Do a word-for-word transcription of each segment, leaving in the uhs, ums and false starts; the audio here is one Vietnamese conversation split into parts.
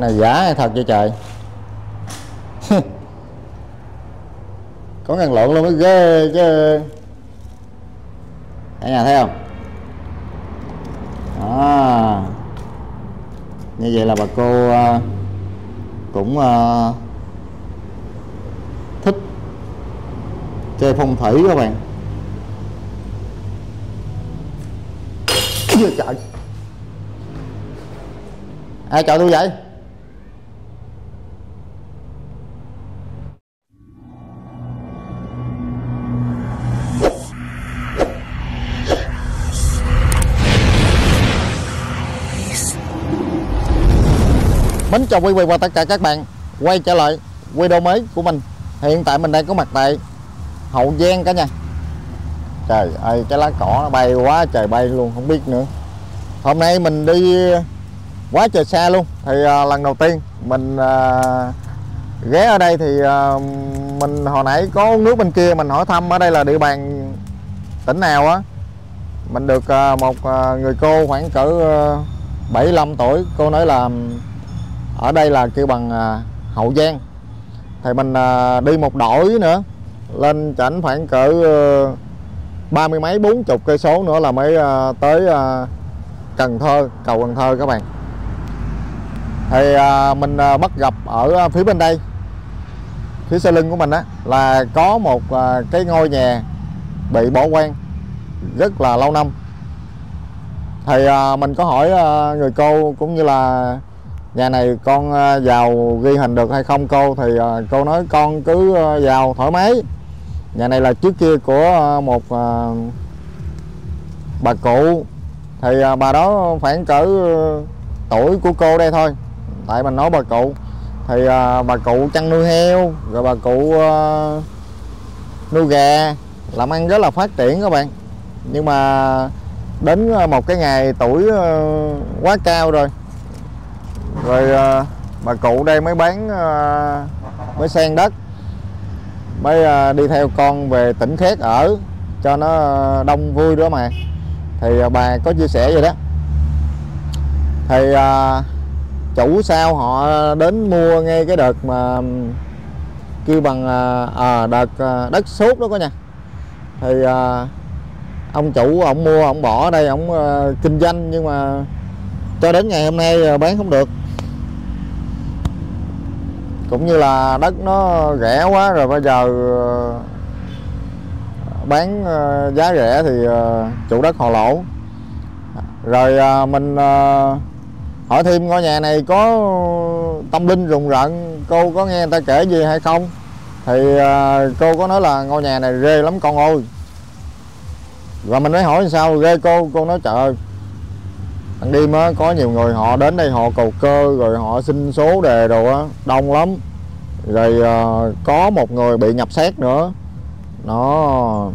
này giả hay thật vậy trời? Có ngăn lộn luôn mới ghê chứ. Cả nhà thấy không? Đó. Như vậy là bà cô cũng thích chơi phong thủy các bạn. Trời. Ai chọi tôi vậy? Mến chào quý vị và tất cả các bạn quay trở lại video mới của mình. Hiện tại mình đang có mặt tại Hậu Giang cả nhà. Trời ơi, cái lá cỏ nó bay quá trời bay luôn, không biết nữa. Hôm nay mình đi quá trời xa luôn. Thì à, lần đầu tiên mình à, ghé ở đây thì à, mình hồi nãy có uống nước bên kia, mình hỏi thăm ở đây là địa bàn tỉnh nào á. Mình được à, một à, người cô khoảng cỡ à, bảy mươi lăm tuổi, cô nói là ở đây là kêu bằng à, Hậu Giang. Thì mình à, đi một đổi nữa, lên chảnh khoảng cỡ à, ba mươi mấy bốn chục cây số nữa là mới à, tới à, Cần Thơ, cầu Cần Thơ các bạn. Thì à, mình à, bắt gặp ở phía bên đây, phía sau lưng của mình á, là có một à, cái ngôi nhà bị bỏ hoang rất là lâu năm. Thì à, mình có hỏi à, người cô cũng như là nhà này con à, vào ghi hình được hay không cô. Thì à, cô nói con cứ à, vào thoải mái. Nhà này là trước kia của một à, bà cụ. Thì à, bà đó khoảng cỡ tuổi của cô đây thôi, tại mình nói bà cụ. Thì à, bà cụ chăn nuôi heo, rồi bà cụ à, nuôi gà, làm ăn rất là phát triển các bạn. Nhưng mà đến một cái ngày tuổi à, quá cao rồi, rồi à, bà cụ đây mới bán à, mới sang đất, mới à, đi theo con về tỉnh khác ở cho nó đông vui đó mà. Thì à, bà có chia sẻ vậy đó. Thì à, chủ sao họ đến mua ngay cái đợt mà kêu bằng à, đợt đất sốt đó có nha. Thì à, ông chủ ông mua, ông bỏ ở đây, ông à, kinh doanh. Nhưng mà cho đến ngày hôm nay à, bán không được, cũng như là đất nó rẻ quá rồi, bây giờ bán giá rẻ thì chủ đất họ lỗ. Rồi mình hỏi thêm ngôi nhà này có tâm linh rùng rợn, cô có nghe người ta kể gì hay không. Thì cô có nói là ngôi nhà này ghê lắm con ơi. Rồi mình mới hỏi sao ghê cô, cô nói trời ơi, thằng Điêm á, có nhiều người họ đến đây họ cầu cơ, rồi họ xin số đề đồ á, đông lắm. Rồi à, có một người bị nhập xác nữa. Nó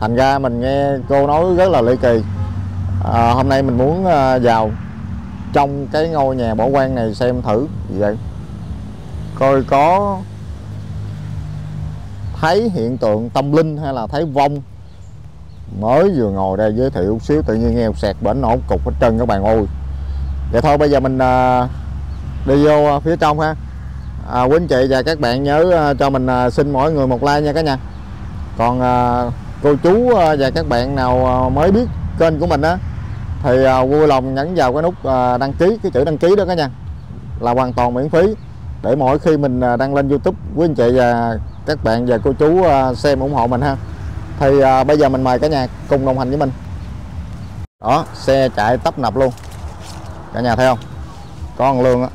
thành ra mình nghe cô nói rất là ly kỳ. à, Hôm nay mình muốn à, vào trong cái ngôi nhà bỏ hoang này xem thử vậy, coi có thấy hiện tượng tâm linh hay là thấy vong. Mới vừa ngồi đây giới thiệu xíu tự nhiên nghe sẹt bển nổ cục hết trơn các bạn ơi. Vậy thôi bây giờ mình à, đi vô phía trong ha. à, Quý anh chị và các bạn nhớ à, cho mình à, xin mỗi người một like nha cả nhà. Còn à, cô chú à, và các bạn nào à, mới biết kênh của mình á, thì à, vui lòng nhấn vào cái nút à, đăng ký, cái chữ đăng ký đó cả nhà, là hoàn toàn miễn phí. Để mỗi khi mình à, đăng lên YouTube, quý anh chị và các bạn và cô chú à, xem ủng hộ mình ha. Thì à, bây giờ mình mời cả nhà cùng đồng hành với mình. Đó, xe chạy tấp nập luôn, cả nhà thấy không? Có con lương á.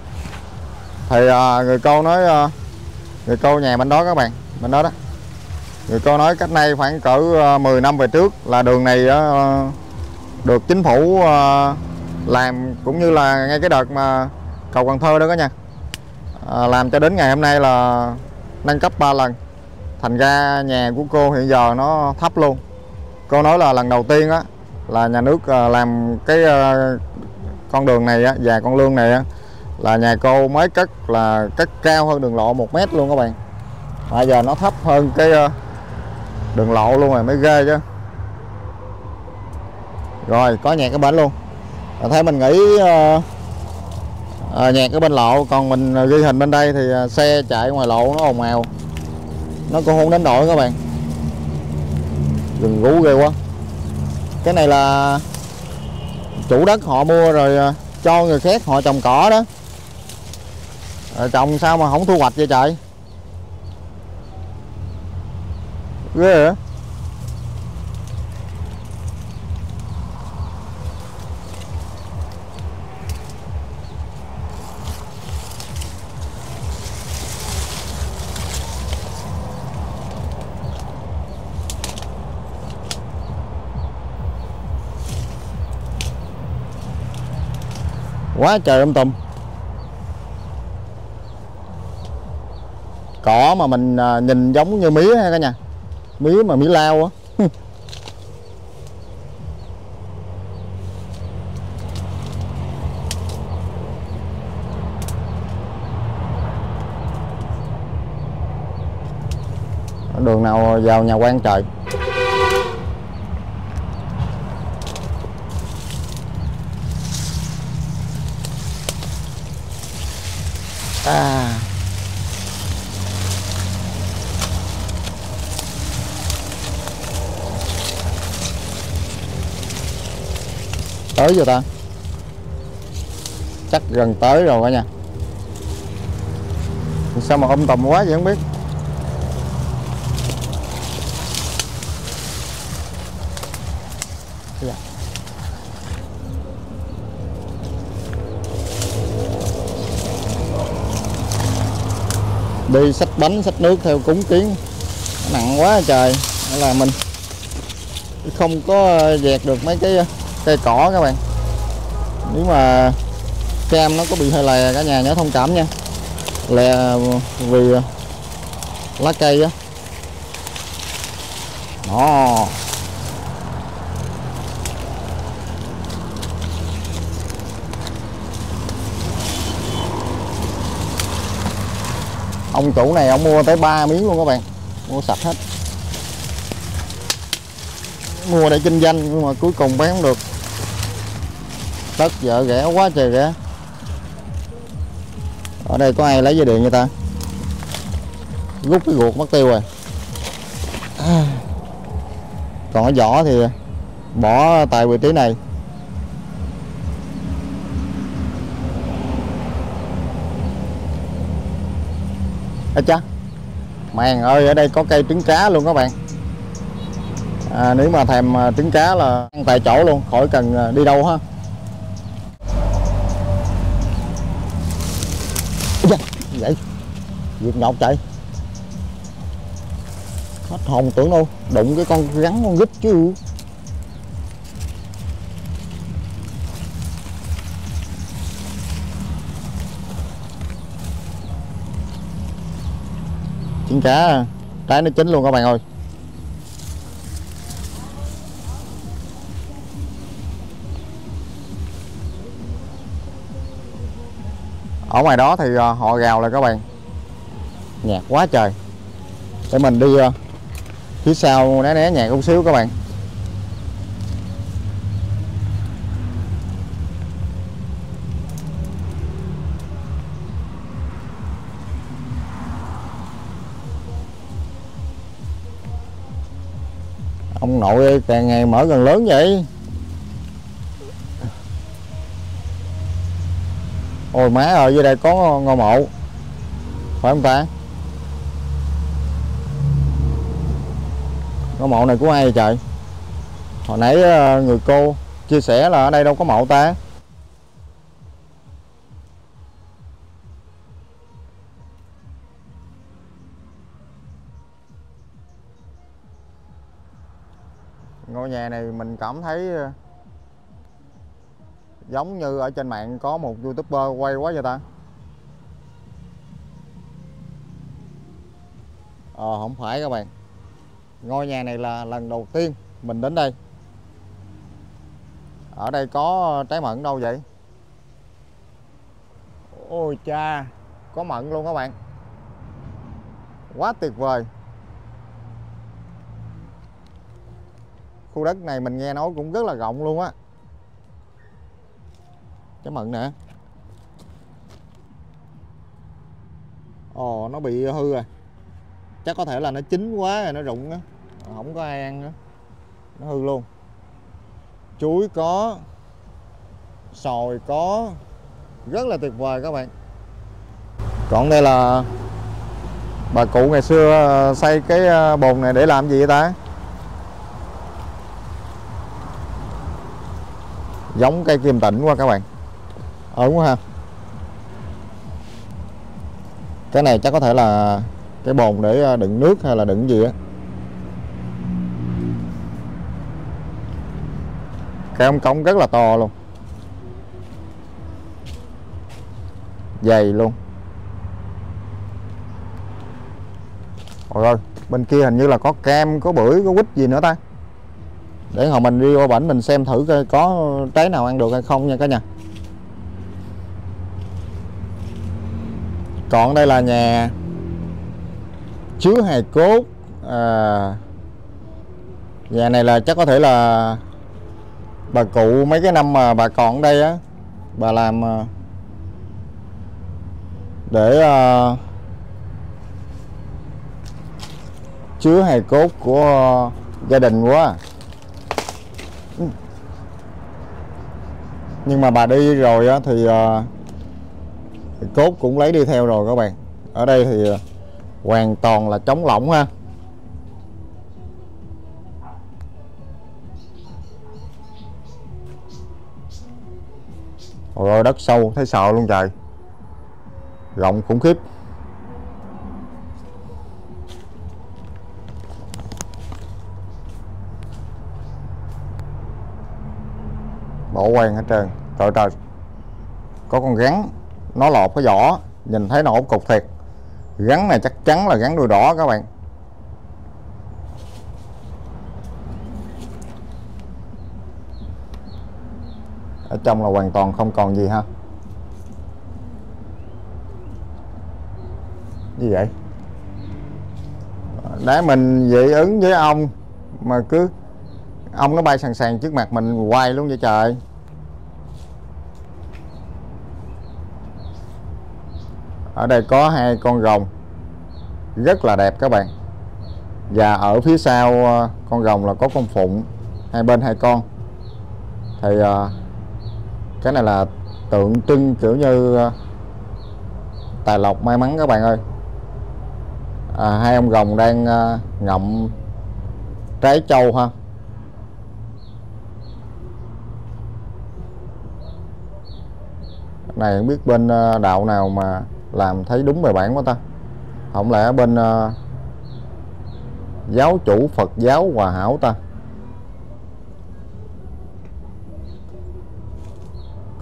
Thì à, người cô nói à, người cô nhà bên đó các bạn, bên đó đó. Người cô nói cách nay khoảng cỡ mười năm về trước là đường này à, được chính phủ à, làm, cũng như là ngay cái đợt mà cầu Cần Thơ đó cả nhà. à, Làm cho đến ngày hôm nay là nâng cấp ba lần. Thành ra nhà của cô hiện giờ nó thấp luôn. Cô nói là lần đầu tiên á, là nhà nước làm cái con đường này á, và con lương này á, là nhà cô mới cất là cất cao hơn đường lộ một mét luôn các bạn. Bây giờ nó thấp hơn cái đường lộ luôn rồi mới ghê chứ. Rồi có nhà cái bển luôn. Thấy mình nghĩ à, nhạc ở bên lộ, còn mình ghi hình bên đây thì xe chạy ngoài lộ nó ồn ào, nó cũng không đến nổi các bạn, đừng rú ghê quá. Cái này là chủ đất họ mua rồi cho người khác họ trồng cỏ đó, rồi trồng sao mà không thu hoạch vậy trời, ghê vậy. Quá trời um tùm cỏ mà mình nhìn giống như mía ha cả nhà, mía mà mía lao á. Đường nào vào nhà quan trời. À. Tới rồi ta, chắc gần tới rồi cả nhà. Sao mà um tùm quá vậy không biết. Đi xách bánh xách nước theo cúng kiến nặng quá trời, nên là mình không có dẹt được mấy cái cây cỏ các bạn. Nếu mà cam nó có bị hơi lè cả nhà nhớ thông cảm nha, lè vì lá cây á. Đó, ông chủ này ông mua tới ba miếng luôn các bạn, mua sạch hết, mua để kinh doanh nhưng mà cuối cùng bán không được, đất vợ rẻ quá trời rẻ. Ở đây có ai lấy dây điện vậy ta, rút cái ruột mất tiêu rồi. Còn cái vỏ thì bỏ tại vị trí này. Ê cha, màng ơi, ở đây có cây trứng cá luôn các bạn. À, nếu mà thèm trứng cá là ăn tại chỗ luôn, khỏi cần đi đâu ha. Ê, vậy việc nhọc chạy hết hồn, tưởng đâu đụng cái con rắn con rít chứ. Trứng cá trái nó chín luôn các bạn ơi. Ở ngoài đó thì họ gào là các bạn, nhạc quá trời. Để mình đi phía sau né né nhạc một xíu các bạn. Ông nội ơi, càng ngày mở càng lớn vậy. Ôi má ơi, dưới đây có ngôi mộ phải không ta? Ngôi mộ này của ai vậy trời? Hồi nãy người cô chia sẻ là ở đây đâu có mộ ta. Ngôi nhà này mình cảm thấy giống như ở trên mạng có một youtuber quay quá vậy ta. Ờ không phải các bạn, ngôi nhà này là lần đầu tiên mình đến đây. Ở đây có trái mận đâu vậy? Ôi cha, có mận luôn các bạn, quá tuyệt vời. Khu đất này mình nghe nói cũng rất là rộng luôn á. Trái mận nè. Ồ, nó bị hư rồi. Chắc có thể là nó chín quá rồi, nó rụng á, không có ai ăn nữa, nó hư luôn. Chuối có, sòi có, rất là tuyệt vời các bạn. Còn đây là bà cụ ngày xưa xây cái bồn này để làm gì vậy ta? Giống cây Kim Tịnh quá các bạn. Ổn quá ha. Cái này chắc có thể là cái bồn để đựng nước hay là đựng gì á. Cái ông cống rất là to luôn, dày luôn. Ôi ơi, bên kia hình như là có cam, có bưởi, có quýt gì nữa ta. Để hồi mình đi qua bển mình xem thử coi có trái nào ăn được hay không nha cả nhà. Còn đây là nhà chứa hài cốt à. Nhà này là chắc có thể là bà cụ mấy cái năm mà bà còn đây á, bà làm để uh, chứa hài cốt của uh, gia đình quá. Nhưng mà bà đi rồi á thì uh, cốt cũng lấy đi theo rồi các bạn. Ở đây thì hoàn toàn là trống lỏng ha. Ôi ơi, đất sâu thấy sợ luôn trời, rộng khủng khiếp. Bỏ quang hết trơn. Trời trời, có con rắn, nó lột cái vỏ, nhìn thấy nó ổ cục thiệt. Rắn này chắc chắn là rắn đuôi đỏ các bạn. Ở trong là hoàn toàn không còn gì ha. Gì vậy? Để mình dị ứng với ông mà cứ ông nó bay sàn sàn trước mặt mình hoài luôn vậy trời. Ở đây có hai con rồng rất là đẹp các bạn. Và ở phía sau con rồng là có con phụng, hai bên hai con. Thì cái này là tượng trưng kiểu như tài lộc may mắn các bạn ơi. À, hai ông rồng đang ngậm trái trâu ha. Này không biết bên đạo nào mà làm thấy đúng bài bản quá ta. Không lẽ bên uh, giáo chủ Phật giáo Hòa Hảo ta.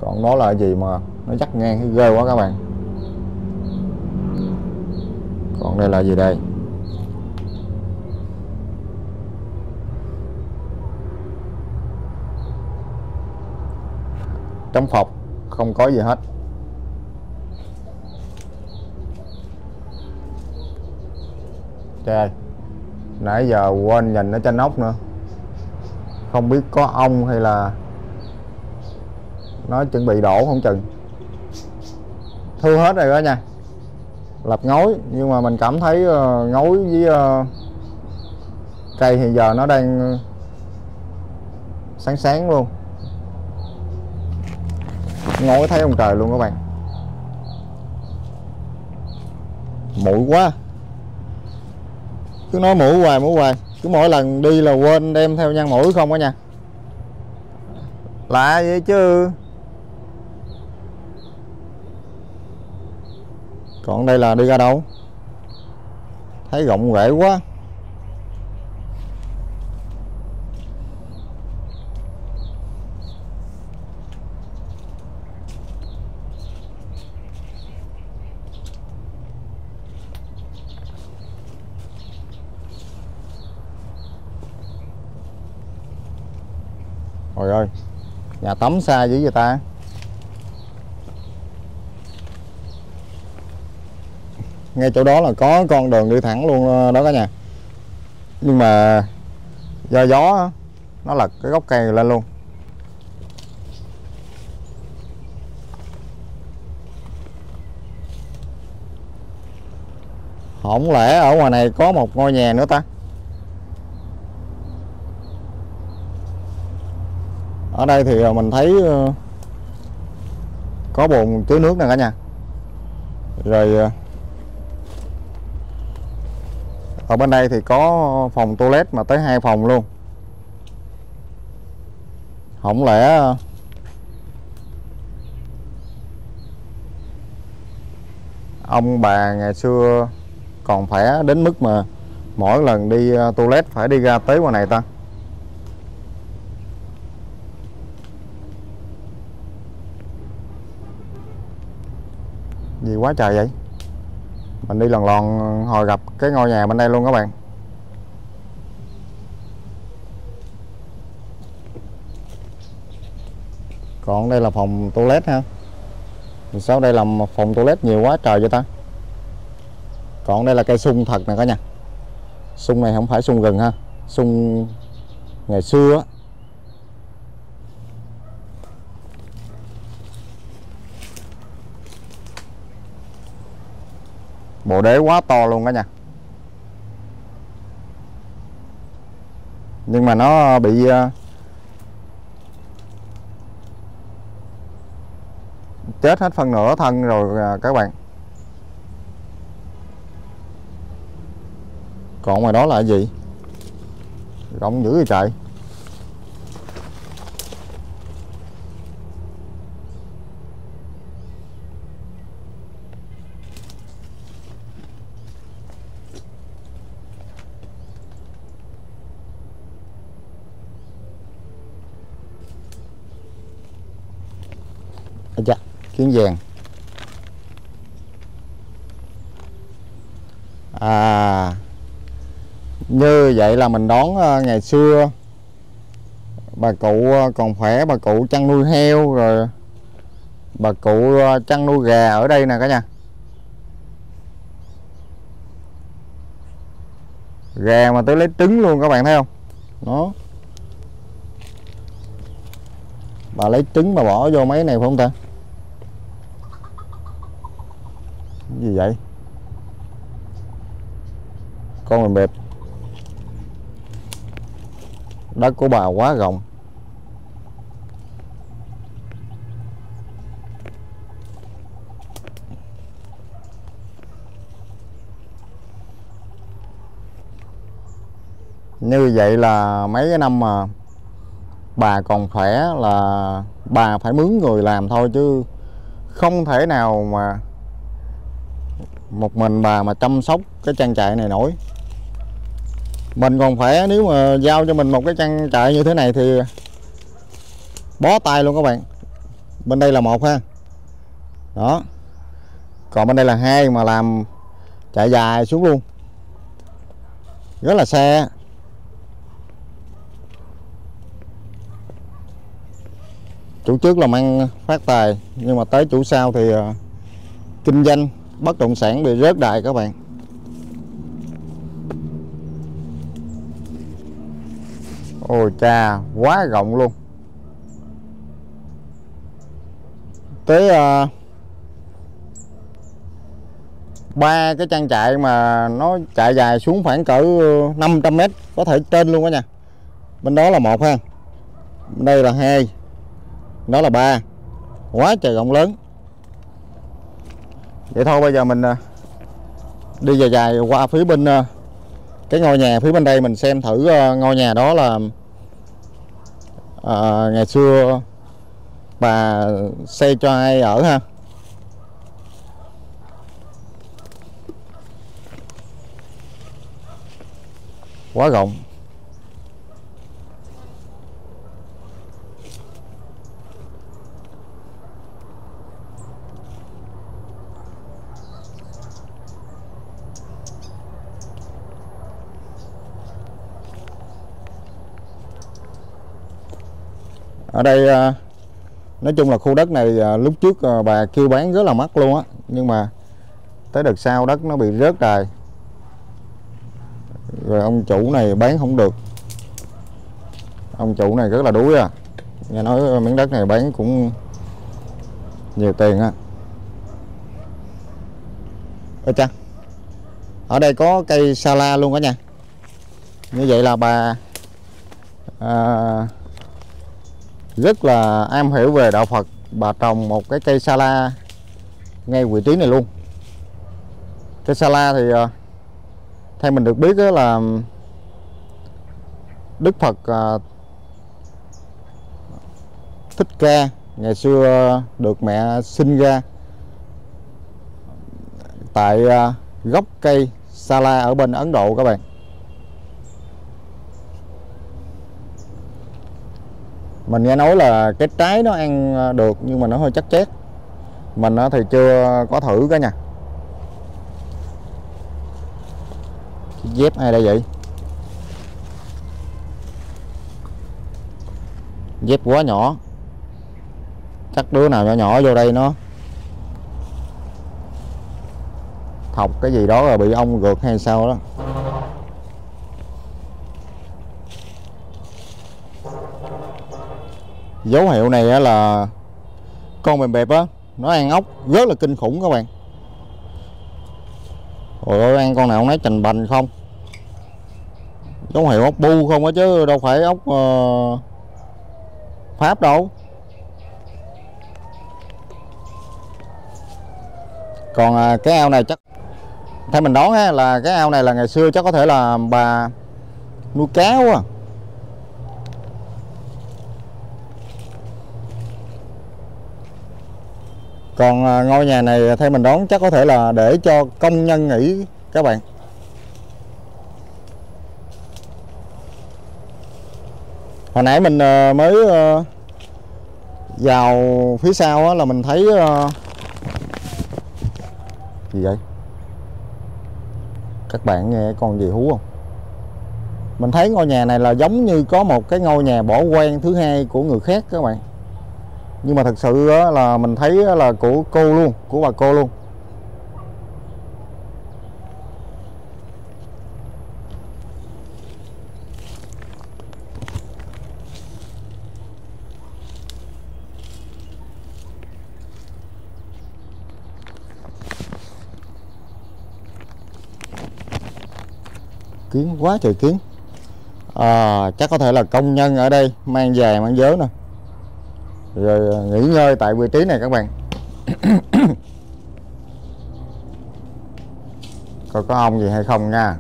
Còn nó là gì mà nó dắt ngang cái ghê quá các bạn. Còn đây là gì đây? Trong phòng không có gì hết. Trời, nãy giờ quên nhìn ở trên ốc nữa. Không biết có ong hay là nó chuẩn bị đổ không chừng. Thưa hết rồi đó nha. Lợp ngói, nhưng mà mình cảm thấy ngói với cây hiện giờ nó đang sáng sáng luôn. Ngói thấy ông trời luôn các bạn. Mũi quá, cứ nói mũi hoài mũi hoài, cứ mỗi lần đi là quên đem theo nhăn mũi không á nha. Lạ vậy chứ. Còn đây là đi ra đâu? Thấy rộng rễ quá. Trời ơi, nhà tắm xa dữ vậy ta. Ngay chỗ đó là có con đường đi thẳng luôn đó cả nhà. Nhưng mà do gió nó lật cái gốc cây lên luôn. Không lẽ ở ngoài này có một ngôi nhà nữa ta? Ở đây thì mình thấy có bồn chứa nước nè cả nhà. Rồi ở bên đây thì có phòng toilet mà tới hai phòng luôn. Không lẽ ông bà ngày xưa còn khỏe đến mức mà mỗi lần đi toilet phải đi ra tới ngoài này ta? Gì quá trời vậy. Mình đi lần lòn hồi gặp cái ngôi nhà bên đây luôn các bạn. Còn đây là phòng toilet ha. Sao đây là một phòng toilet nhiều quá trời vậy ta. Còn đây là cây sung thật nè cả nhà. Sung này không phải sung rừng ha, sung ngày xưa á. Bộ đế quá to luôn cả nhà. Nhưng mà nó bị chết hết phần nửa thân rồi các bạn. Còn ngoài đó là cái gì? Rộng dữ vậy trời. Chà, kiến vàng. À, như vậy là mình đón ngày xưa bà cụ còn khỏe, bà cụ chăn nuôi heo, rồi bà cụ chăn nuôi gà ở đây nè cả nhà. Gà mà tới lấy trứng luôn các bạn thấy không? Đó, bà lấy trứng mà bỏ vô mấy này phải không ta? Cái gì vậy? Con mình bẹp. Đất của bà quá rộng. Như vậy là mấy cái năm mà bà còn khỏe là bà phải mướn người làm thôi, chứ không thể nào mà một mình bà mà chăm sóc cái trang trại này nổi. Mình còn khỏe, nếu mà giao cho mình một cái trang trại như thế này thì bó tay luôn các bạn. Bên đây là một ha. Đó. Còn bên đây là hai, mà làm chạy dài xuống luôn. Rất là xe. Chủ trước làm ăn phát tài, nhưng mà tới chủ sau thì uh, kinh doanh bất động sản bị rớt đài các bạn. Ôi cha, quá rộng luôn. Tới uh, ba cái trang trại mà nó chạy dài xuống khoảng cỡ năm trăm mét, có thể trên luôn đó nha. Bên đó là một ha, bên đây là hai, đó là ba. Quá trời rộng lớn. Vậy thôi bây giờ mình đi dài dài qua phía bên cái ngôi nhà phía bên đây, mình xem thử ngôi nhà đó là à, ngày xưa bà xây cho ai ở ha. Quá rộng. Ở đây nói chung là khu đất này lúc trước bà kêu bán rất là mắc luôn á, nhưng mà tới đợt sau đất nó bị rớt đài rồi, ông chủ này bán không được. Ông chủ này rất là đuối à, nghe nói miếng đất này bán cũng nhiều tiền á. Ê cha, Ở đây có cây sala luôn cả nha. Như vậy là bà à, rất là am hiểu về đạo Phật. Bà trồng một cái cây sala ngay vị trí này luôn. Cây sala thì theo mình được biết là Đức Phật Thích Ca ngày xưa được mẹ sinh ra tại gốc cây sala ở bên Ấn Độ các bạn. Mình nghe nói là cái trái nó ăn được nhưng mà nó hơi chắc chét. Mình thì chưa có thử cả nhà. Dép ai đây vậy? Dép quá nhỏ. Chắc đứa nào nhỏ nhỏ vô đây nó thọc cái gì đó rồi bị ong gượt hay sao đó. Dấu hiệu này là con mèm bẹp á, nó ăn ốc rất là kinh khủng các bạn. Ôi ơi, ăn con nào không lấy chành bành không. Dấu hiệu ốc bu không á chứ đâu phải ốc uh, Pháp đâu. Còn uh, cái ao này chắc theo mình đoán ha, là cái ao này là ngày xưa chắc có thể là bà nuôi cá quá. Còn ngôi nhà này theo mình đoán chắc có thể là để cho công nhân nghỉ các bạn. Hồi nãy mình mới vào phía sau là mình thấy gì vậy? Các bạn nghe con gì hú không? Mình thấy ngôi nhà này là giống như có một cái ngôi nhà bỏ hoang thứ hai của người khác các bạn. Nhưng mà thật sự là mình thấy là của cô luôn, của bà cô luôn. Kiến quá trời kiến. À, chắc có thể là công nhân ở đây mang về mang vớ nè, rồi nghỉ ngơi tại vị trí này các bạn. Coi có ong gì hay không nha.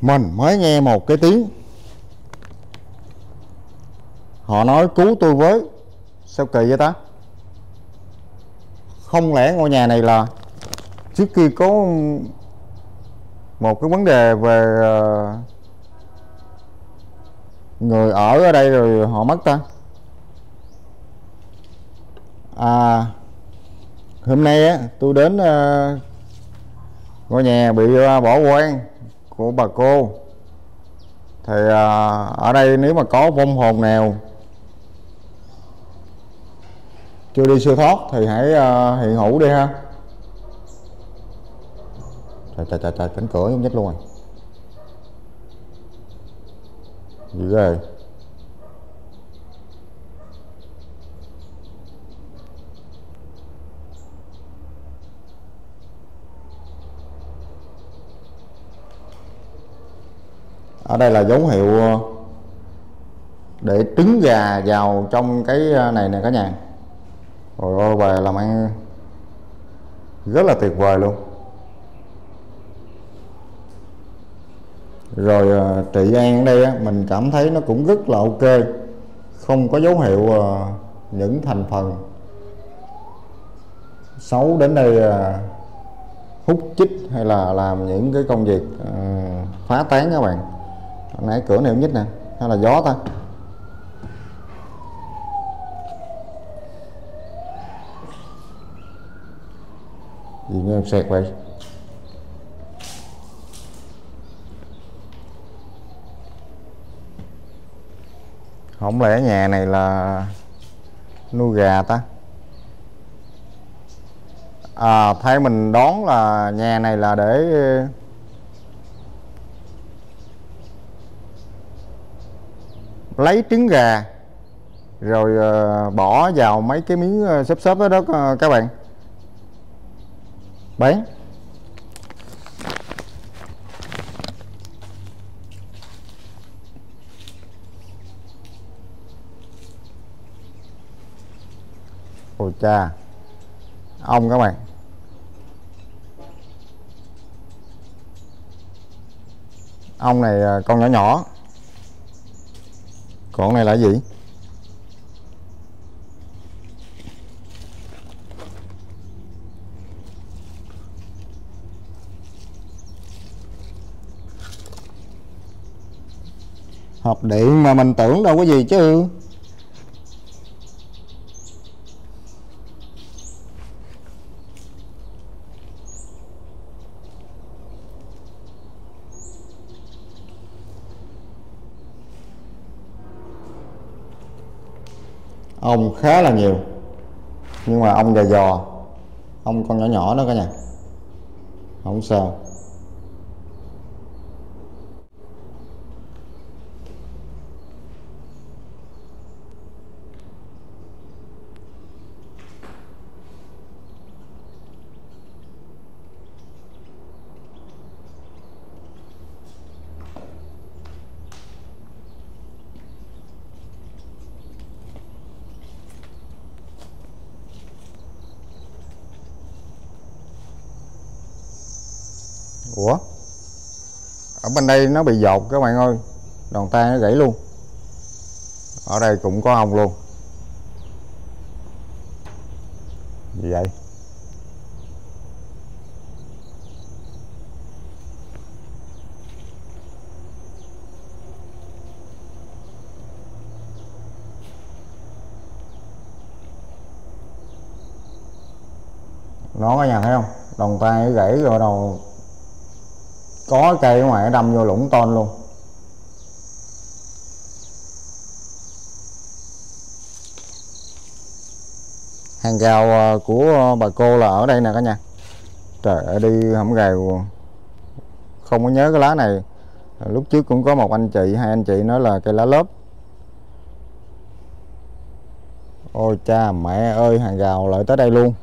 Mình mới nghe một cái tiếng. Họ nói cứu tôi với. Sao kỳ vậy ta? Không lẽ ngôi nhà này là trước kia có một cái vấn đề về người ở ở đây rồi họ mất ta? À, hôm nay á, tôi đến ngôi nhà bị bỏ hoang của bà cô. Thì ở đây nếu mà có vong hồn nào chưa đi siêu thoát thì hãy hiện hữu đi ha. Trời trời trời, trời cánh cửa giống nhất luôn rồi. Gì ghê. Ở đây là dấu hiệu để trứng gà vào trong cái này nè cả nhà. Rồi ôi, bà làm ăn rất là tuyệt vời luôn. Rồi trị an ở đây á, mình cảm thấy nó cũng rất là ok. Không có dấu hiệu những thành phần xấu đến đây hút chích hay là làm những cái công việc phá tán các bạn. Hồi nãy cửa này cũng nhích nè, hay là gió ta? thì anh em sẽ quay không lẽ nhà này là nuôi gà ta. À, theo mình đoán là nhà này là để lấy trứng gà rồi bỏ vào mấy cái miếng xốp xốp đó, đó các bạn bán. Ôi cha ông các bạn, ông này con nhỏ nhỏ, còn này là gì? Hộp điện mà mình tưởng đâu có gì chứ. Ông khá là nhiều, nhưng mà ông gà giò, ông con nhỏ nhỏ đó cả nhà, không sao. Ủa, ở bên đây nó bị dột các bạn ơi, đòn tay nó gãy luôn. Ở đây cũng có ong luôn. Gì vậy? Nó có nhà thấy không? Đòn tay nó gãy rồi đầu. Có cây ở ngoài đâm vô lũng ton luôn. Hàng rào của bà cô là ở đây nè cả nhà. Trời ơi, đi hổng gào không có nhớ cái lá này. Lúc trước cũng có một anh chị, hai anh chị nói là cây lá lốp. Ôi cha mẹ ơi, hàng rào lại tới đây luôn.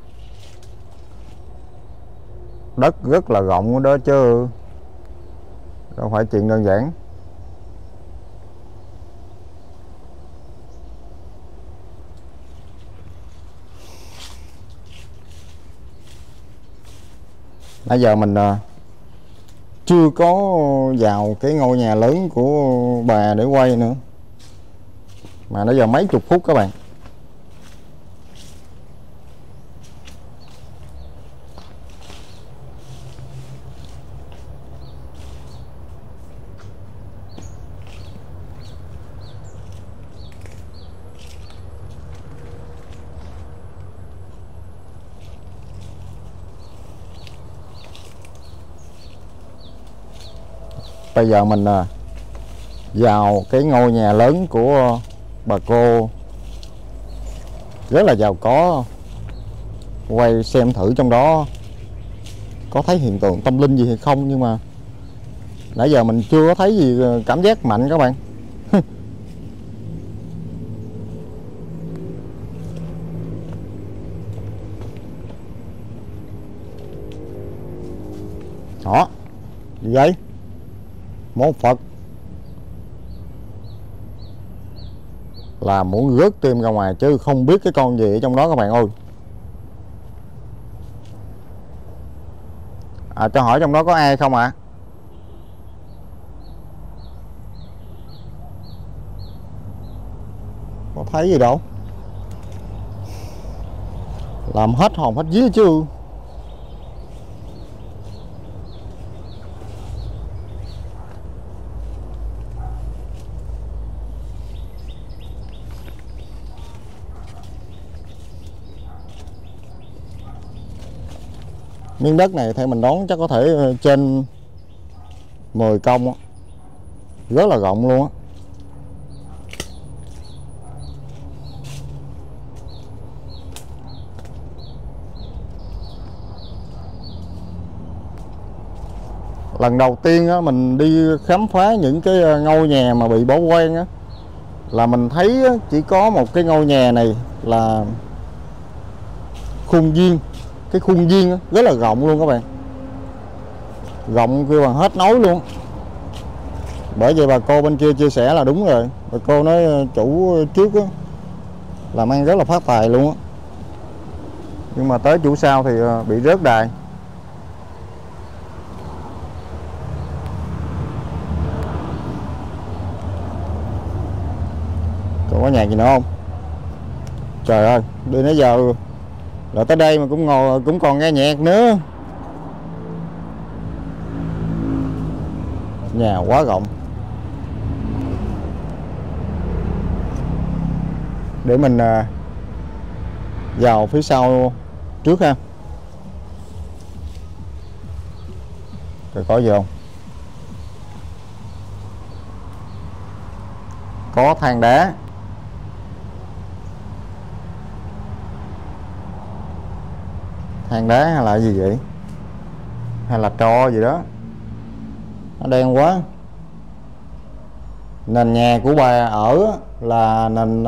Đất rất là rộng đó chứ, đâu phải chuyện đơn giản. Nãy giờ mình à, chưa có vào cái ngôi nhà lớn của bà để quay nữa, mà nãy giờ mấy chục phút các bạn. Bây giờ mình vào cái ngôi nhà lớn của bà cô rất là giàu có, quay xem thử trong đó có thấy hiện tượng tâm linh gì hay không, nhưng mà nãy giờ mình chưa có thấy gì cảm giác mạnh các bạn. Đó, gì vậy? Món Phật là muốn rớt tim ra ngoài chứ không biết cái con gì ở trong đó các bạn ơi. À, cho hỏi trong đó có ai không ạ? À? Có thấy gì đâu, làm hết hồn hết vía chứ. Miếng đất này theo mình đoán chắc có thể trên mười công đó. Rất là rộng luôn á. Lần đầu tiên đó, mình đi khám phá những cái ngôi nhà mà bị bỏ hoang á, là mình thấy chỉ có một cái ngôi nhà này là khuôn viên, cái khuôn viên đó, rất là rộng luôn các bạn, rộng kêu bằng hết nối luôn. Bởi vậy bà cô bên kia chia sẻ là đúng rồi, bà cô nói chủ trước đó, làm ăn rất là phát tài luôn á, nhưng mà tới chủ sau thì bị rớt đài. Còn có nhà gì nữa không? Trời ơi, đi nãy giờ rồi tới đây mà cũng ngồi cũng còn nghe nhạc nữa. Nhà quá rộng. Để mình vào phía sau trước ha. Rồi có gì không? Có thang đá. Thang đá hay là gì vậy? Hay là trò gì đó. Nó đen quá. Nền nhà của bà ở là nền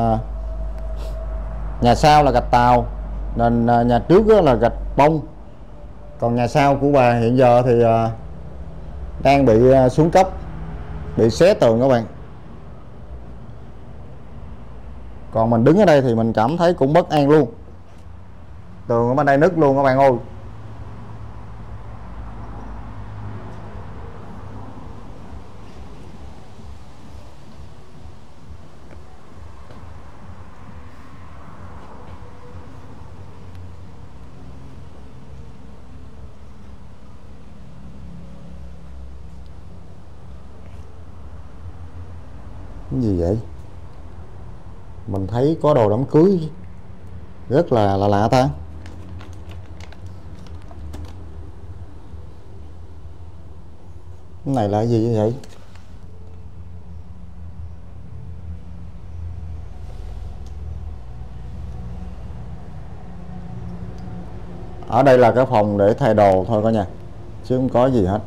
nhà sau là gạch tàu, nền nhà trước là gạch bông. Còn nhà sau của bà hiện giờ thì đang bị xuống cấp, bị xé tường các bạn. Còn mình đứng ở đây thì mình cảm thấy cũng bất an luôn. Tường ở bên đây nứt luôn các bạn ơi. Cái gì vậy? Mình thấy có đồ đám cưới rất là là lạ ta. Cái này là gì vậy? Ở đây là cái phòng để thay đồ thôi cả nhà, chứ không có gì hết.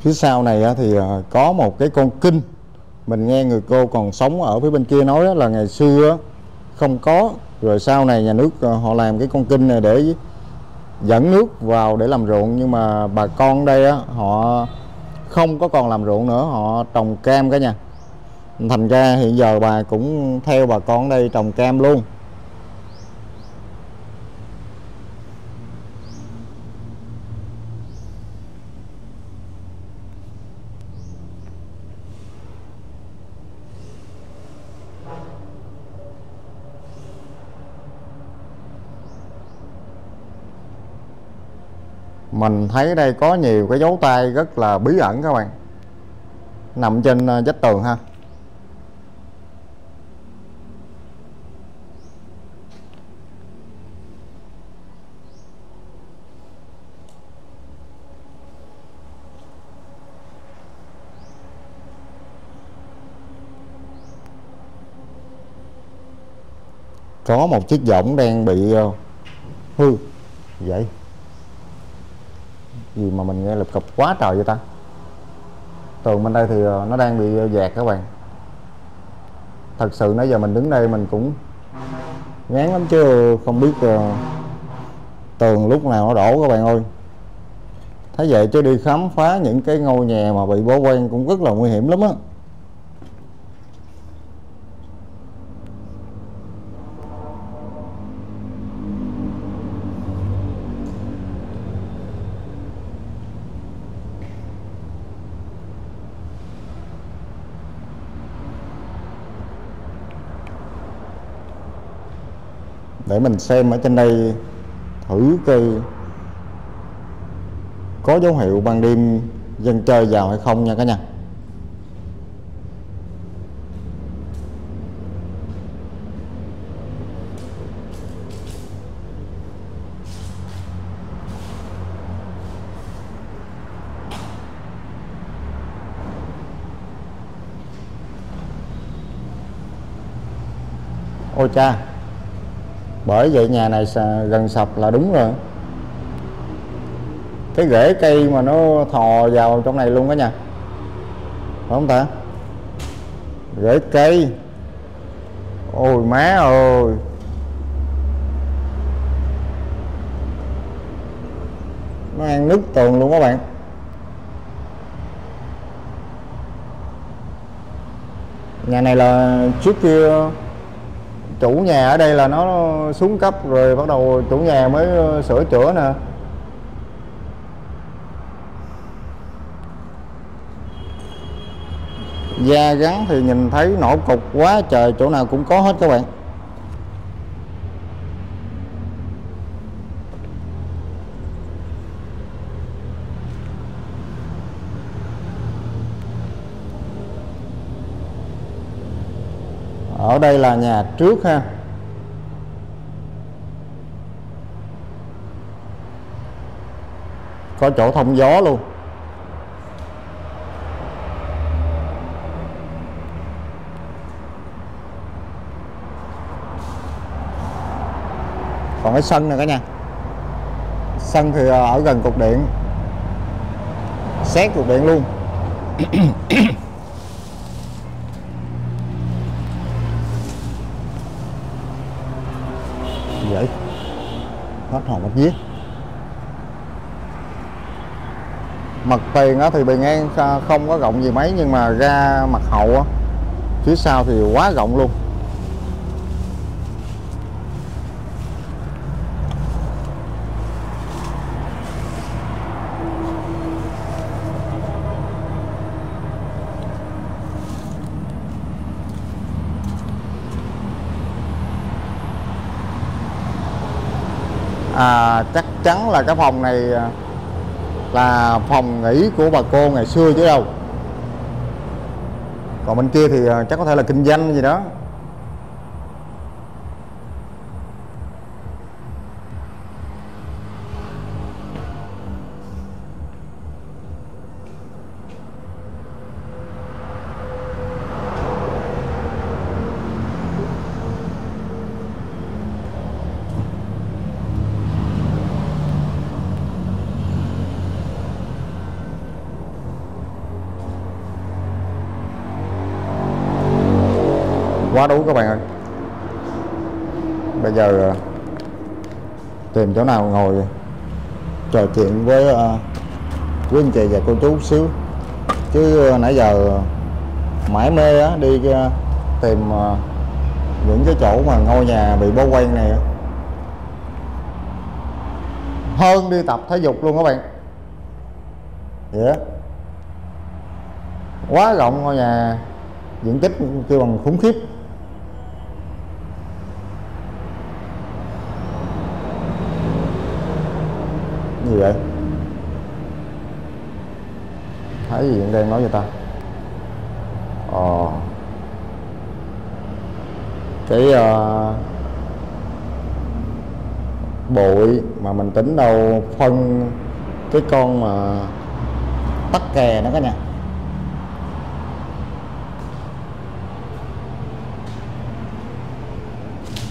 Phía sau này thì có một cái con kinh. Mình nghe người cô còn sống ở phía bên kia nói là ngày xưa không có, rồi sau này nhà nước họ làm cái con kinh này để dẫn nước vào để làm ruộng. Nhưng mà bà con đây họ không có còn làm ruộng nữa, họ trồng cam cả nhà. Thành ra hiện giờ bà cũng theo bà con đây trồng cam luôn. Mình thấy đây có nhiều cái dấu tay rất là bí ẩn các bạn, nằm trên vách tường ha. Có một chiếc võng đang bị hư vậy. Gì mà mình nghe lập cập quá trời vậy ta. Tường bên đây thì nó đang bị dạt các bạn. Thật sự nãy giờ mình đứng đây mình cũng ngán lắm chứ không biết uh, tường lúc nào nó đổ các bạn ơi. Thế vậy chứ đi khám phá những cái ngôi nhà mà bị bỏ hoang cũng rất là nguy hiểm lắm á. Để mình xem ở trên đây thử cái có dấu hiệu ban đêm dân chơi vào hay không nha cả nhà. Ôi cha, bởi vậy nhà này gần sập là đúng rồi. Cái rễ cây mà nó thò vào trong này luôn đó nha, phải không ta? Rễ cây. Ôi má ơi, nó ăn nứt tường luôn các bạn. Nhà này là trước kia chủ nhà ở đây là nó xuống cấp rồi, bắt đầu chủ nhà mới sửa chữa nè. Da gắn thì nhìn thấy nổ cục quá trời, chỗ nào cũng có hết các bạn. Ở đây là nhà trước ha. Có chỗ thông gió luôn. Còn cái sân này cả nhà. Sân thì ở gần cột điện, sát cột điện luôn. Vậy hết hồn mất vía. Mặt tiền thì bề ngang không có rộng gì mấy, nhưng mà ra mặt hậu phía sau thì quá rộng luôn. À, chắc chắn là cái phòng này là phòng nghỉ của bà cô ngày xưa chứ đâu. Còn bên kia thì chắc có thể là kinh doanh gì đó. Quá đủ các bạn ơi. Bây giờ tìm chỗ nào ngồi trò chuyện với quý anh chị và cô chú xíu, chứ nãy giờ mãi mê á, đi tìm những cái chỗ mà ngôi nhà bị bỏ quên này hơn đi tập thể dục luôn các bạn. Vậy yeah. Quá rộng ngôi nhà, diện tích kêu bằng khủng khiếp. Gì vậy? Thấy gì đang nói vậy ta? Ờ. Cái uh, bụi mà mình tính đâu phân cái con mà tắc kè nó cả nhà.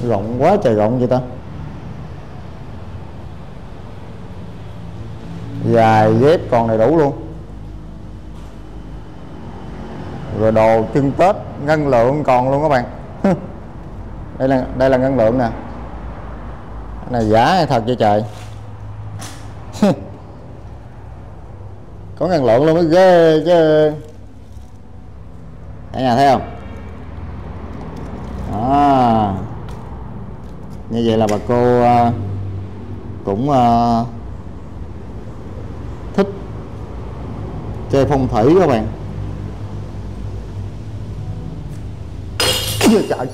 Rộng quá trời rộng vậy ta. Dài dép còn đầy đủ luôn. Rồi đồ trưng Tết, ngân lượng còn luôn các bạn. Đây là đây là ngân lượng nè. Cái này giả hay thật vậy trời. Có ngân lượng luôn mới ghê chứ. Cả nhà thấy không? À, như vậy là bà cô uh, cũng uh, thích chơi phong thủy các bạn. Trời,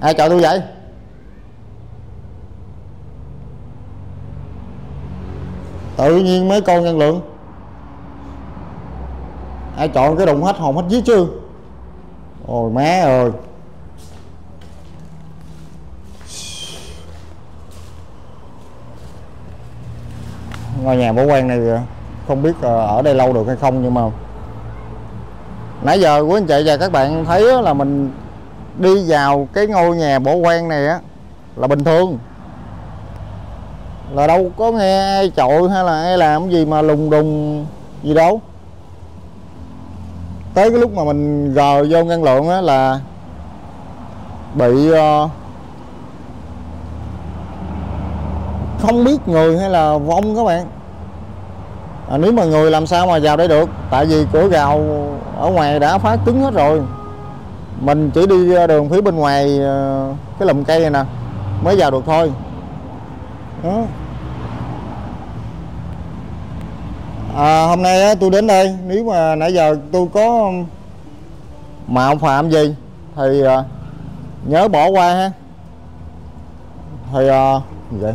ai chọi tôi vậy? tự nhiên mấy con ngăn lượng. Ai chọn cái đụng hết hồn hết vía chứ. Ôi má ơi, ngôi nhà bỏ quan này kìa. Không biết ở đây lâu được hay không, nhưng mà nãy giờ quý anh chị và các bạn thấy là mình đi vào cái ngôi nhà bỏ quan này á là bình thường, là đâu có nghe ai chọi hay là ai làm gì mà lùng đùng gì đâu. Tới cái lúc mà mình gờ vô ngăn lượng á là bị uh, không biết người hay là vong các bạn. À, nếu mà người làm sao mà vào đây được, tại vì cửa gào ở ngoài đã phá cứng hết rồi, mình chỉ đi đường phía bên ngoài uh, cái lùm cây này nè mới vào được thôi. Đó. À, hôm nay á, tôi đến đây, nếu mà nãy giờ tôi có mạo phạm gì thì à, nhớ bỏ qua ha. Thì à, gì vậy?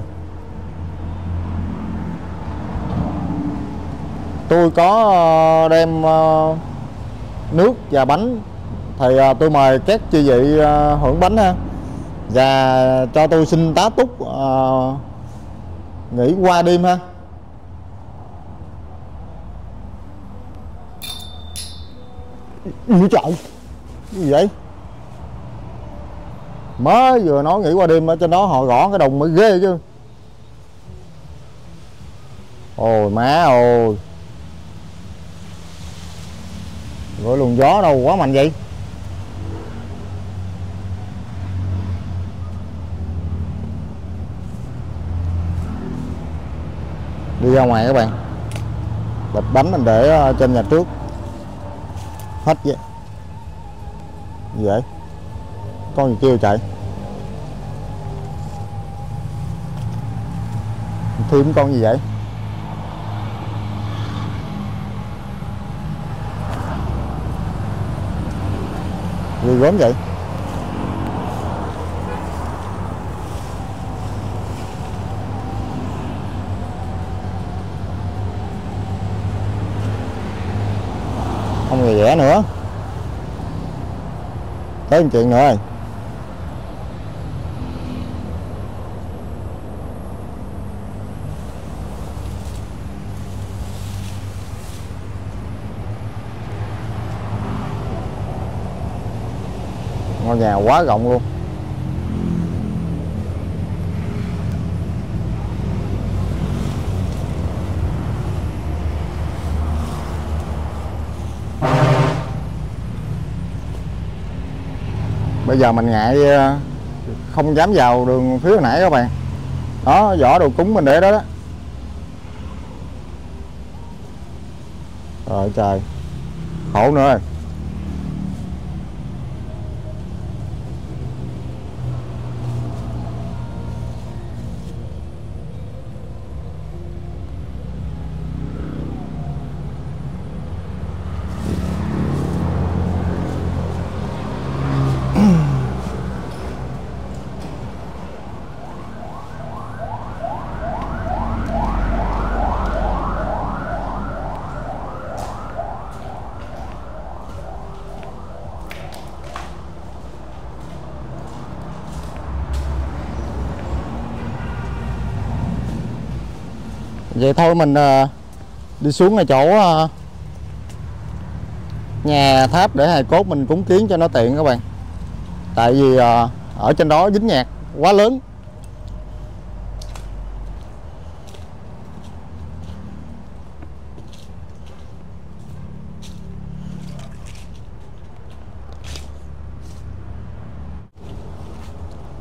Tôi có đem à, nước và bánh, thì à, tôi mời các chị vị à, hưởng bánh ha. Và cho tôi xin tá túc à, nghỉ qua đêm ha. Dữ trọng. Cái gì vậy? Mới vừa nói nghỉ qua đêm ở trên đó họ gõ cái đồng mới ghê chứ. Ôi má ơi, gọi luồng gió đâu quá mạnh vậy. Đi ra ngoài các bạn, bịch bánh mình để trên nhà trước hết vậy. Gì vậy? Con gì kêu chạy? Thêm con gì vậy? Gì gớm vậy? Không hề rẻ nữa. Tới một chuyện nữa rồi. Ngôi nhà quá rộng luôn. Bây giờ mình ngại không dám vào đường phía nãy các bạn. Đó, vỏ đồ cúng mình để đó đó. Trời trời, khổ nữa rồi. Vậy thôi mình đi xuống ở chỗ nhà tháp để hài cốt mình cúng kiến cho nó tiện các bạn. Tại vì ở trên đó dính nhạc quá lớn.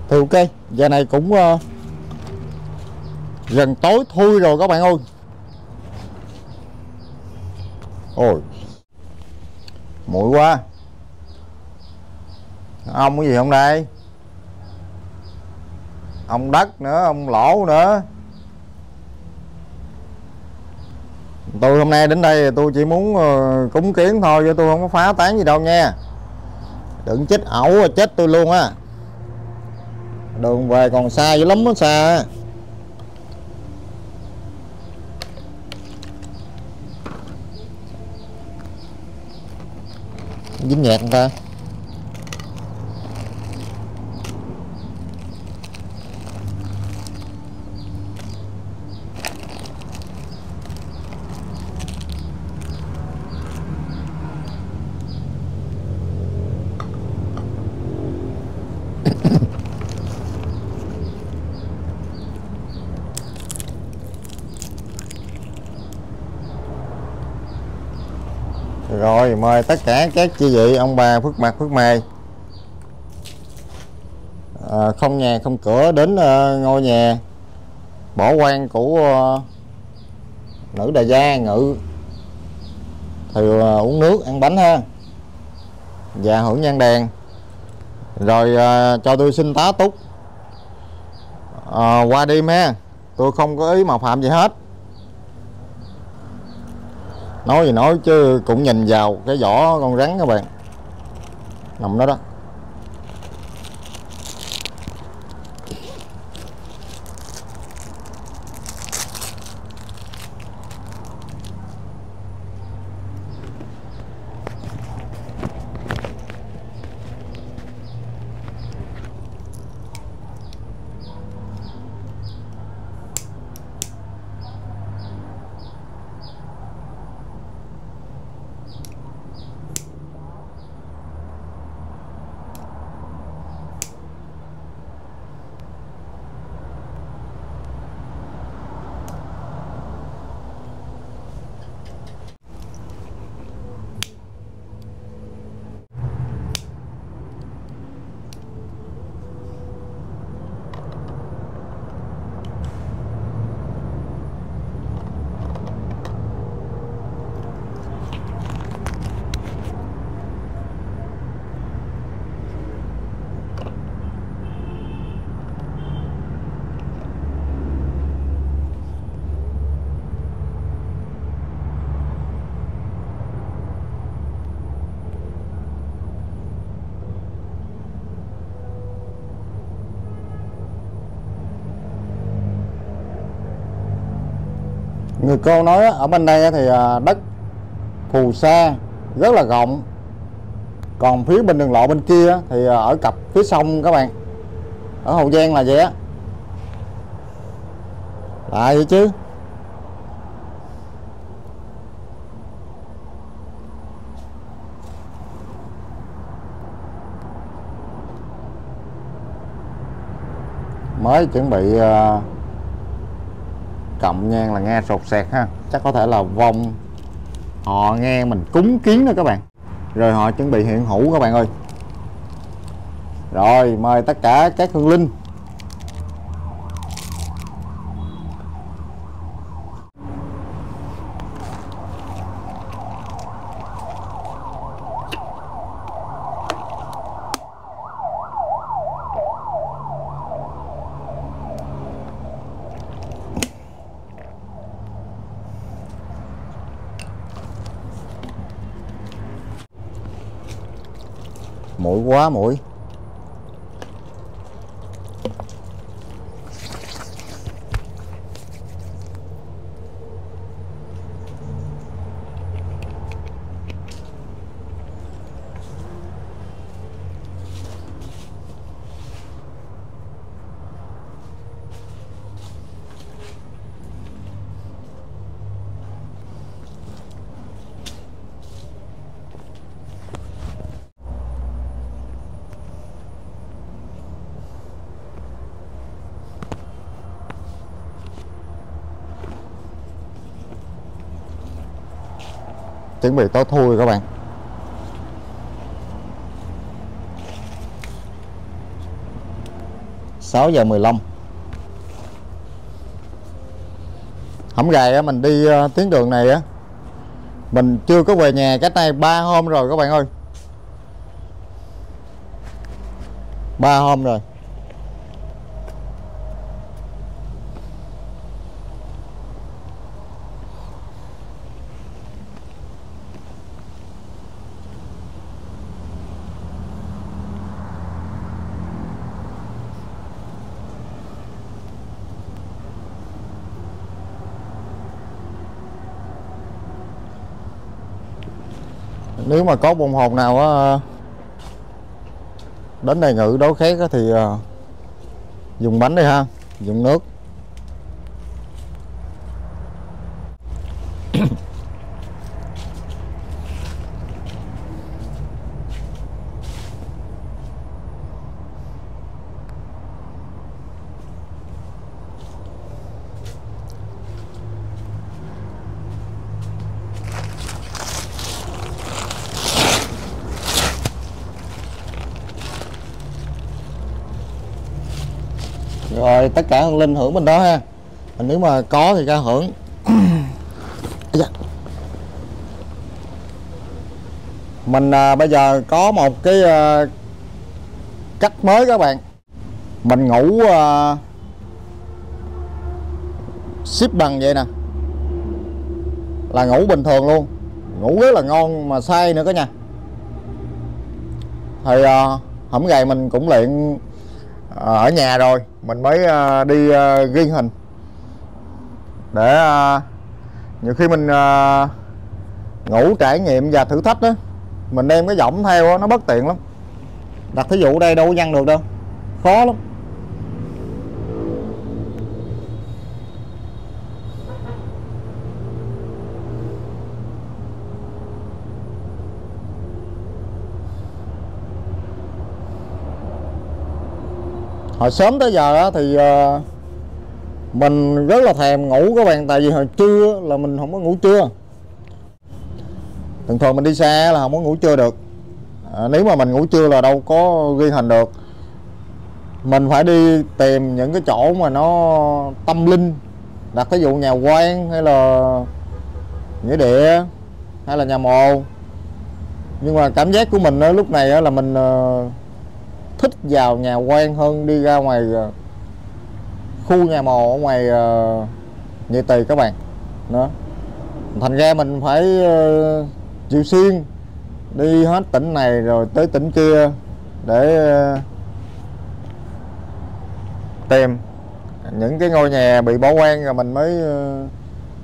Thì ok, giờ này cũng gần tối thui rồi các bạn ơi. Ôi muội quá. Ông cái gì không đây? Ông đất nữa, ông lỗ nữa. Tôi hôm nay đến đây tôi chỉ muốn cúng kiến thôi, chứ tôi không có phá tán gì đâu nha. Đừng chết ẩu rồi chết tôi luôn á. Đường về còn xa dữ lắm, xa. dính nhẹt người ta. Rồi mời tất cả các chị vị ông bà phước mặt phước mày à, không nhà không cửa đến uh, ngôi nhà bỏ quan của uh, nữ đại gia Ngự thì uh, uống nước ăn bánh ha và hưởng nhang đèn. Rồi uh, cho tôi xin tá túc uh, qua đêm ha, tôi không có ý mạo phạm gì hết. Nói gì nói chứ cũng nhìn vào cái vỏ con rắn các bạn, nằm đó đó. Người cô nói ở bên đây thì đất phù sa rất là rộng, còn phía bên đường lộ bên kia thì ở cặp phía sông các bạn, ở Hậu Giang là vậy á, lại vậy chứ. Mới chuẩn bị cầm nhang là nghe sột sẹt ha, chắc có thể là vong họ nghe mình cúng kiến đó các bạn. Rồi họ chuẩn bị hiện hữu các bạn ơi. Rồi mời tất cả các hương linh. Mũi quá mũi. Chuẩn bị tối thui các bạn. Sáu giờ mười lăm. Hổng gài mình đi tuyến đường này á, mình chưa có về nhà cách đây ba hôm rồi các bạn ơi, ba hôm rồi. Nếu mà có bồn hồn nào đến đây ngự đối khét thì dùng bánh đi ha, dùng nước. Rồi tất cả hương linh hưởng bên đó ha, mình nếu mà có thì ra hưởng. Mình à, bây giờ có một cái à, cách mới các bạn. Mình ngủ à, xếp bằng vậy nè, là ngủ bình thường luôn, ngủ rất là ngon mà say nữa cả nhà. Thì à, hôm ngày mình cũng luyện ở nhà rồi mình mới đi ghi hình để nhiều khi mình ngủ trải nghiệm và thử thách đó, mình đem cái võng theo đó, nó bất tiện lắm. Đặt thí dụ đây đâu có văng được đâu, khó lắm. Hồi sớm tới giờ đó thì mình rất là thèm ngủ các bạn, tại vì hồi trưa là mình không có ngủ trưa. Thường thường mình đi xa là không có ngủ trưa được. À, nếu mà mình ngủ trưa là đâu có ghi hình được. Mình phải đi tìm những cái chỗ mà nó tâm linh, đặt ví dụ nhà quan hay là nghĩa địa hay là nhà mồ. Nhưng mà cảm giác của mình đó, lúc này là mình thích vào nhà quan hơn đi ra ngoài khu nhà mồ ở ngoài Nhị Tỳ các bạn đó. Thành ra mình phải chịu xuyên đi hết tỉnh này rồi tới tỉnh kia để tìm những cái ngôi nhà bị bỏ hoang rồi mình mới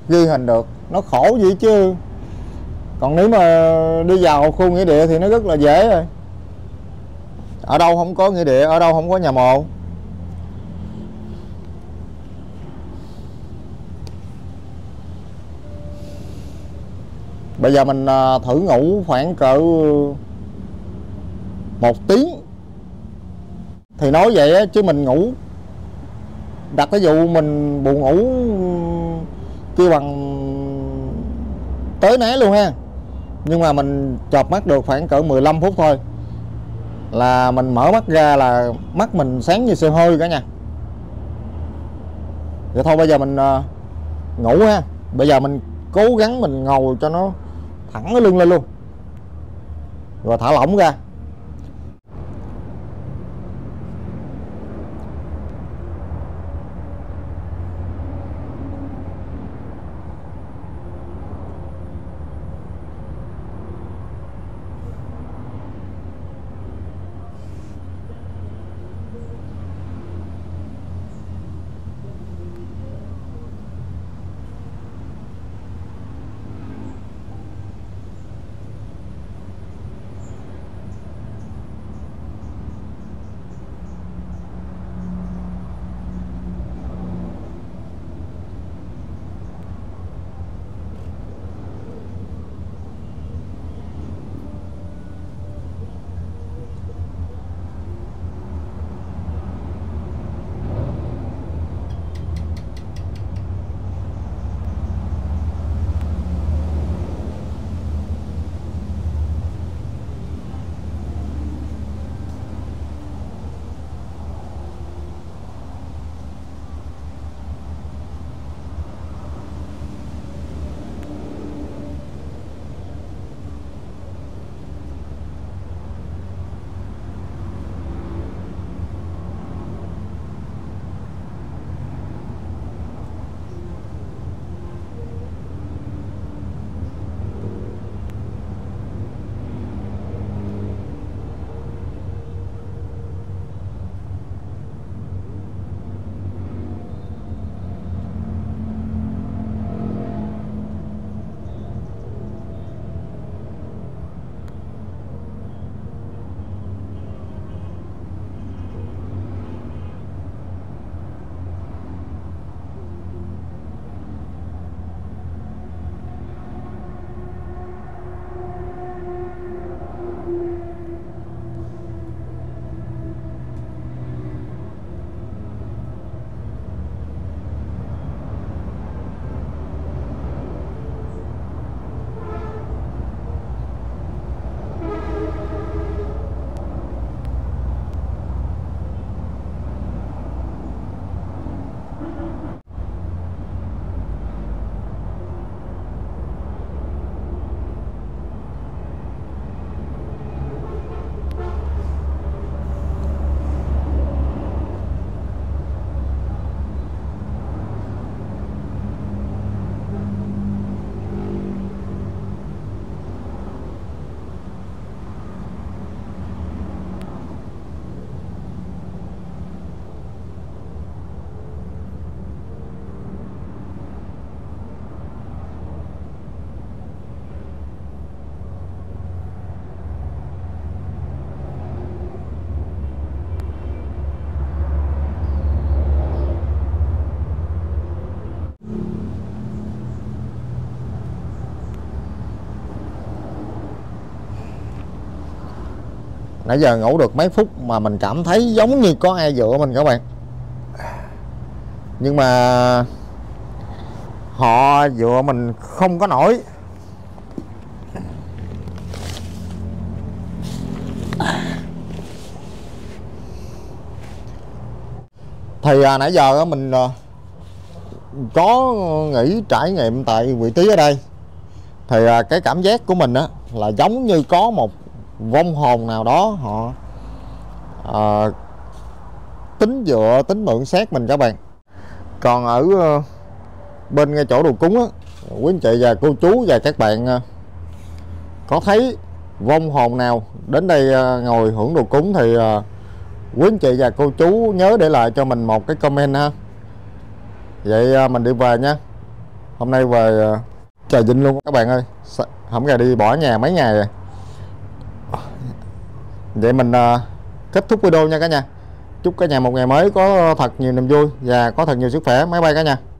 ghi hình được. Nó khổ vậy chứ, còn nếu mà đi vào khu nghĩa địa thì nó rất là dễ rồi. Ở đâu không có nghĩa địa, ở đâu không có nhà mộ. Bây giờ mình thử ngủ khoảng cỡ một tiếng. Thì nói vậy á, chứ mình ngủ, đặt cái dụ mình buồn ngủ kêu bằng tới né luôn ha. Nhưng mà mình chợp mắt được khoảng cỡ mười lăm phút thôi là mình mở mắt ra là mắt mình sáng như xe hơi cả nhà. Vậy thôi bây giờ mình uh, ngủ ha. Bây giờ mình cố gắng mình ngồi cho nó thẳng cái lưng lên luôn, rồi thả lỏng ra. Nãy giờ ngủ được mấy phút mà mình cảm thấy giống như có ai dựa mình các bạn. Nhưng mà họ dựa mình không có nổi. Thì à, nãy giờ mình à, có nghĩ trải nghiệm tại Vị Tý ở đây. Thì à, cái cảm giác của mình á, là giống như có một vong hồn nào đó họ à, tính dựa, tính mượn xác mình các bạn. Còn ở à, bên ngay chỗ đồ cúng á, quý anh chị và cô chú và các bạn à, có thấy vong hồn nào đến đây à, ngồi hưởng đồ cúng thì à, quý anh chị và cô chú nhớ để lại cho mình một cái comment ha. Vậy mình đi về nha. Hôm nay về trời vinh luôn các bạn ơi. Không gà đi bỏ nhà mấy ngày rồi. Vậy mình kết thúc video nha cả nhà. Chúc cả nhà một ngày mới có thật nhiều niềm vui và có thật nhiều sức khỏe. Bye bye cả nhà.